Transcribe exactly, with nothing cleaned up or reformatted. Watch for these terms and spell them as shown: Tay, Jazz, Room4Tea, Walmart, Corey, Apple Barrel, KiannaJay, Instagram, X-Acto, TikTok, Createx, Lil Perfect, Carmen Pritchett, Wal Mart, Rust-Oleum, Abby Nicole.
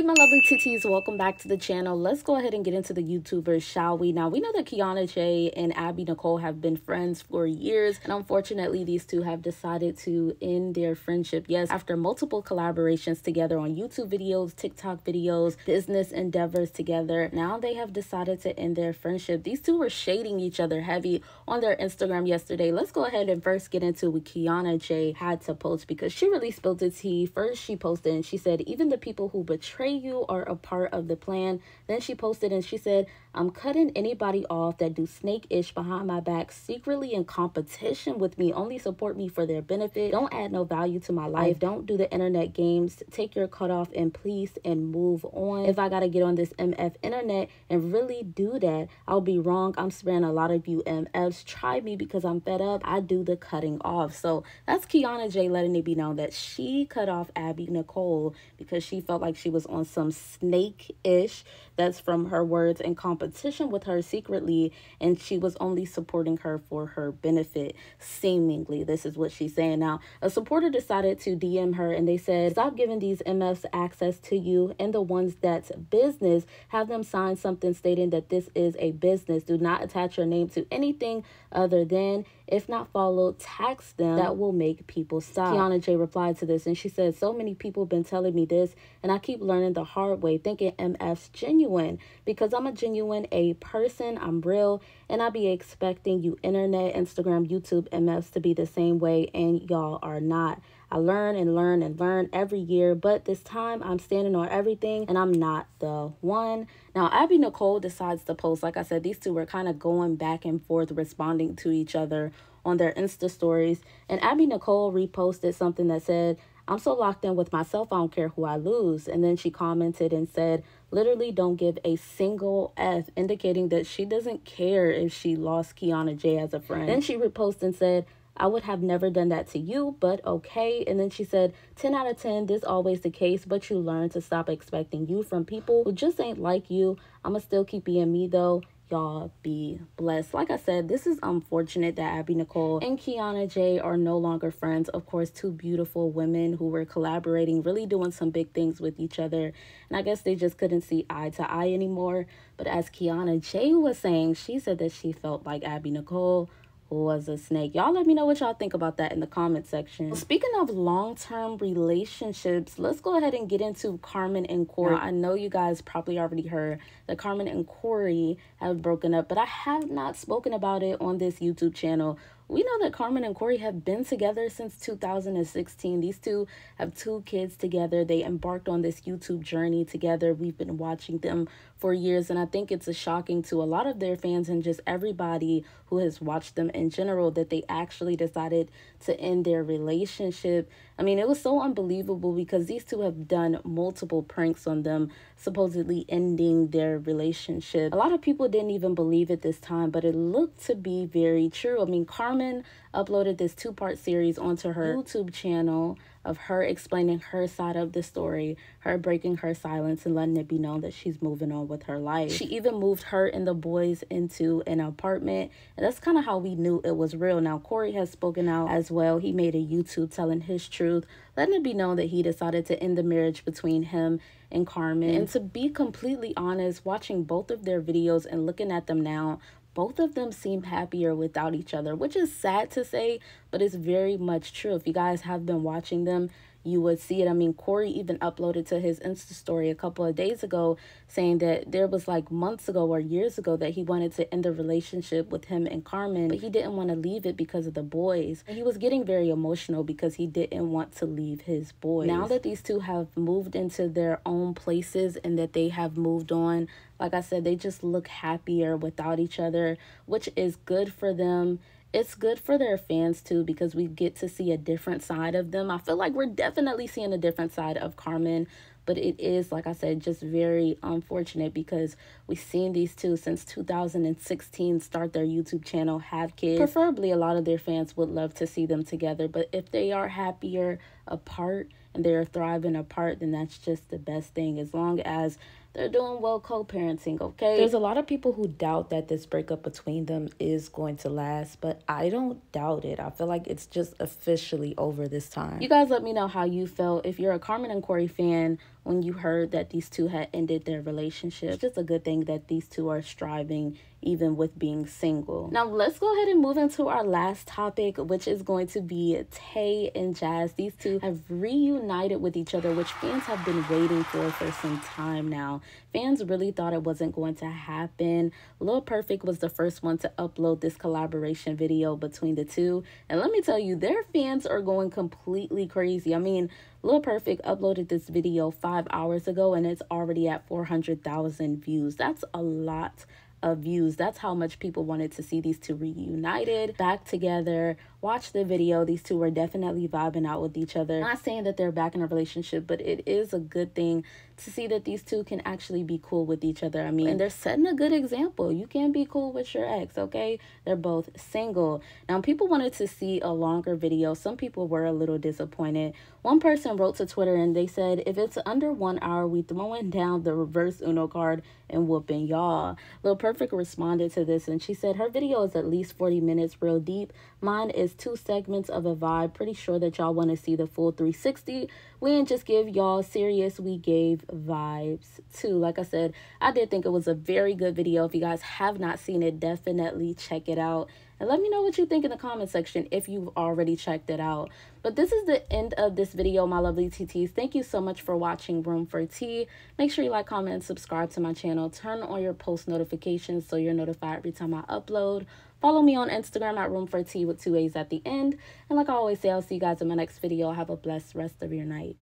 Hey my lovely titties, welcome back to the channel. Let's go ahead and get into the YouTubers, shall we? Now we know that KiannaJay and Abby Nicole have been friends for years, and unfortunately these two have decided to end their friendship. Yes, after multiple collaborations together on YouTube videos, TikTok videos, business endeavors together, now they have decided to end their friendship. These two were shading each other heavy on their Instagram yesterday. Let's go ahead and first get into what KiannaJay had to post, because she really spilled the tea. First she posted and she said, even the people who betrayed you are a part of the plan. Then she posted and she said, I'm cutting anybody off that do snake-ish behind my back, secretly in competition with me, only support me for their benefit, don't add no value to my life, don't do the internet games, take your cutoff and please and move on. If I gotta get on this M F internet and really do that, I'll be wrong. I'm sparing a lot of you M Fs. Try me because I'm fed up. I do the cutting off. So that's KiannaJay letting it be known that she cut off Abby Nicole because she felt like she was on some snake-ish, that's from her words, in competition with her secretly, and she was only supporting her for her benefit, seemingly. This is what she's saying. Now a supporter decided to D M her and they said, stop giving these M Fs access to you, and the ones that's business, have them sign something stating that this is a business. Do not attach your name to anything other than, if not followed, tax them. That will make people stop. KiannaJay replied to this and she said, so many people been telling me this and I keep learning the hard way, thinking M F's genuine, because I'm a genuine a person, I'm real, and I be expecting you internet, Instagram, YouTube M Fs to be the same way, and y'all are not. I learn and learn and learn every year, but this time I'm standing on everything and I'm not the one. Now Abby Nicole decides to post, like I said, these two were kind of going back and forth responding to each other on their Insta stories, and Abby Nicole reposted something that said, I'm so locked in with myself, I don't care who I lose. And then she commented and said, literally don't give a single F, indicating that she doesn't care if she lost KiannaJay as a friend. Then she reposted and said, I would have never done that to you, but okay. And then she said, ten out of ten, this always the case, but you learn to stop expecting you from people who just ain't like you. I'ma still keep being me though. Y'all be blessed. Like I said, this is unfortunate that Abby Nicole and KiannaJay are no longer friends. Of course, two beautiful women who were collaborating, really doing some big things with each other. And I guess they just couldn't see eye to eye anymore. But as KiannaJay was saying, she said that she felt like Abby Nicole was a snake. Y'all let me know what y'all think about that in the comment section. Well, speaking of long-term relationships, let's go ahead and get into Carmen and Corey. Now, I know you guys probably already heard that Carmen and Corey have broken up, but I have not spoken about it on this YouTube channel. We know that Carmen and Corey have been together since two thousand sixteen. These two have two kids together. They embarked on this YouTube journey together. We've been watching them for years, and I think it's a shocking to a lot of their fans and just everybody who has watched them in general that they actually decided to end their relationship. I mean, it was so unbelievable because these two have done multiple pranks on them, supposedly ending their relationship. A lot of people didn't even believe it this time, but it looked to be very true. I mean, Carmen uploaded this two-part series onto her YouTube channel of her explaining her side of the story, her breaking her silence and letting it be known that she's moving on with her life. She even moved her and the boys into an apartment, and that's kind of how we knew it was real. Now Corey has spoken out as well. He made a YouTube telling his truth, letting it be known that he decided to end the marriage between him and Carmen. And to be completely honest, watching both of their videos and looking at them now, both of them seem happier without each other, which is sad to say, but it's very much true. If you guys have been watching them, you would see it. I mean, Corey even uploaded to his Insta story a couple of days ago saying that there was like months ago or years ago that he wanted to end the relationship with him and Carmen, but he didn't want to leave it because of the boys. And he was getting very emotional because he didn't want to leave his boys. Now that these two have moved into their own places and that they have moved on, like I said, they just look happier without each other, which is good for them. It's good for their fans too, because we get to see a different side of them. I feel like we're definitely seeing a different side of Carmen, but it is, like I said, just very unfortunate because we've seen these two since two thousand sixteen start their YouTube channel, have kids. Preferably a lot of their fans would love to see them together, but if they are happier apart and they're thriving apart, then that's just the best thing. As long as They're doing well co-parenting, okay? There's a lot of people who doubt that this breakup between them is going to last, but I don't doubt it. I feel like it's just officially over this time. You guys let me know how you felt. If you're a Carmen and Corey fan, when you heard that these two had ended their relationship, it's just a good thing that these two are striving even with being single. Now let's go ahead and move into our last topic, which is going to be Tay and Jazz. These two have reunited with each other, which fans have been waiting for for some time now. Fans really thought it wasn't going to happen. Lil Perfect was the first one to upload this collaboration video between the two, and let me tell you, their fans are going completely crazy. I mean, Lil Perfect uploaded this video five hours ago and it's already at four hundred thousand views. That's a lot of views. That's how much people wanted to see these two reunited, back together. Watch the video. These two were definitely vibing out with each other. Not saying that they're back in a relationship, but it is a good thing to see that these two can actually be cool with each other. I mean, and they're setting a good example. You can be cool with your ex, okay? They're both single. Now, people wanted to see a longer video. Some people were a little disappointed. One person wrote to Twitter and they said, if it's under one hour, we throwing down the reverse Uno card and whooping y'all. Lil Perfect responded to this and she said, her video is at least forty minutes real deep. Mine is two segments of a vibe. Pretty sure that y'all want to see the full three sixty. We didn't just give y'all serious, we gave vibes too. Like I said, I did think it was a very good video. If you guys have not seen it, definitely check it out. And let me know what you think in the comment section if you've already checked it out. But this is the end of this video, my lovely T Ts. Thank you so much for watching Room for Tea. Make sure you like, comment, and subscribe to my channel. Turn on your post notifications so you're notified every time I upload. Follow me on Instagram at Room for Tea with two A's at the end. And like I always say, I'll see you guys in my next video. Have a blessed rest of your night.